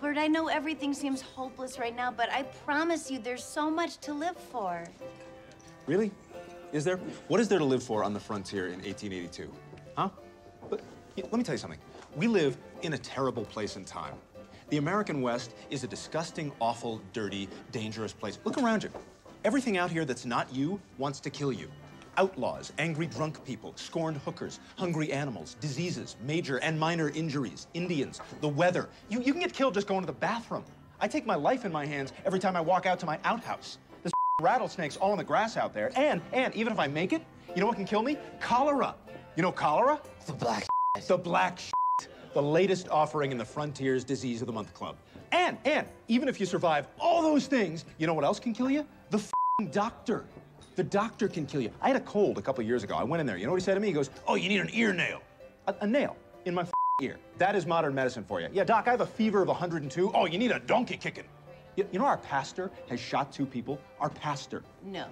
Albert, I know everything seems hopeless right now, but I promise you there's so much to live for. Really? Is there? What is there to live for on the frontier in 1882? Huh? But you know, let me tell you something. We live in a terrible place and time. The American West is a disgusting, awful, dirty, dangerous place. Look around you. Everything out here that's not you wants to kill you. Outlaws, angry drunk people, scorned hookers, hungry animals, diseases, major and minor injuries, Indians, the weather. You can get killed just going to the bathroom. I take my life in my hands every time I walk out to my outhouse. There's rattlesnakes all in the grass out there. And even if I make it, you know what can kill me? Cholera. You know cholera? The black shit. The black shit. The latest offering in the Frontiers Disease of the Month Club. And even if you survive all those things, you know what else can kill you? The f***ing doctor. The doctor can kill you. I had a cold a couple years ago. I went in there. You know what he said to me? He goes, oh, you need an ear nail. A nail in my f***ing ear. That is modern medicine for you. Yeah, doc, I have a fever of 102. Oh, you need a donkey kicking. You know our pastor has shot two people? Our pastor. No.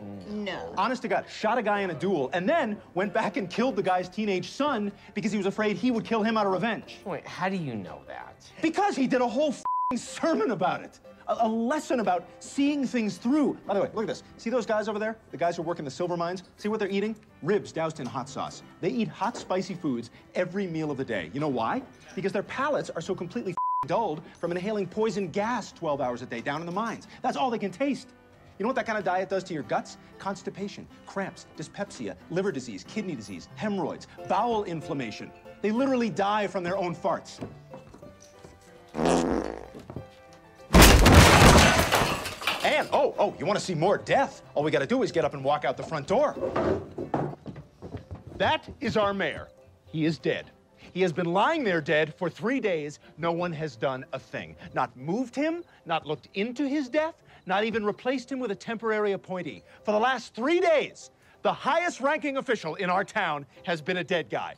Honest to God, shot a guy in a duel and then went back and killed the guy's teenage son because he was afraid he would kill him out of revenge. Wait, how do you know that? Because he did a whole f***ing sermon about it. A lesson about seeing things through. By the way, look at this. See those guys over there? The guys who work in the silver mines? See what they're eating? Ribs doused in hot sauce. They eat hot, spicy foods every meal of the day. You know why? Because their palates are so completely dulled from inhaling poison gas 12 hours a day down in the mines. That's all they can taste. You know what that kind of diet does to your guts? Constipation, cramps, dyspepsia, liver disease, kidney disease, hemorrhoids, bowel inflammation. They literally die from their own farts. And, oh, you want to see more death? All we got to do is get up and walk out the front door. That is our mayor. He is dead. He has been lying there dead for 3 days. No one has done a thing. Not moved him, not looked into his death, not even replaced him with a temporary appointee. For the last 3 days, the highest ranking official in our town has been a dead guy.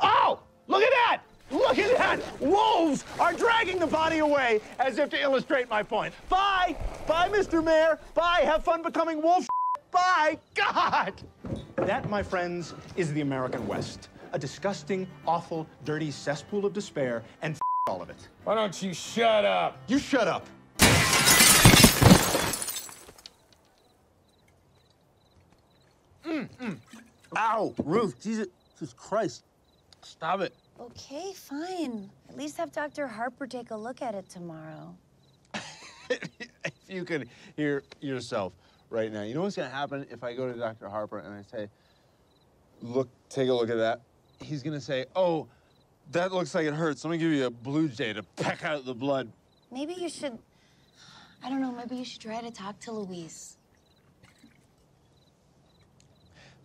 Oh, look at that! Look at that! Wolves are dragging the body away as if to illustrate my point. Bye! Bye, Mr. Mayor! Bye! Have fun becoming wolf! Bye! God! That, my friends, is the American West. A disgusting, awful, dirty cesspool of despair, and f*** all of it. Why don't you shut up? You shut up. Ow, Ruth, Jesus Christ. Stop it. Okay, fine. At least have Dr. Harper take a look at it tomorrow. If you could hear yourself right now, you know what's gonna happen if I go to Dr. Harper and I say, look, take a look at that. He's gonna say, oh, that looks like it hurts. Let me give you a blue jay to peck out the blood. Maybe you should, I don't know, maybe you should try to talk to Louise.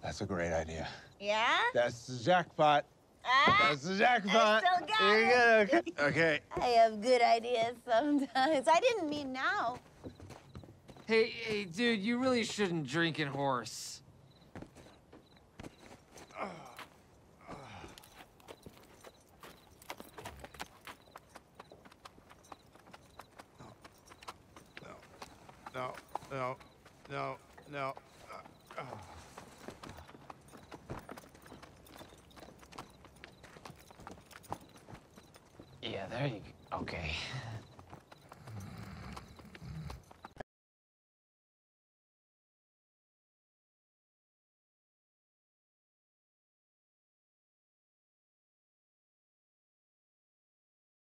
That's a great idea. Yeah? That's the jackpot. Ah, that's the jackpot. I still got it. Here you go. Okay. I have good ideas sometimes. I didn't mean now. Hey, dude, you really shouldn't drink and horse. No. Yeah, there you go. Okay.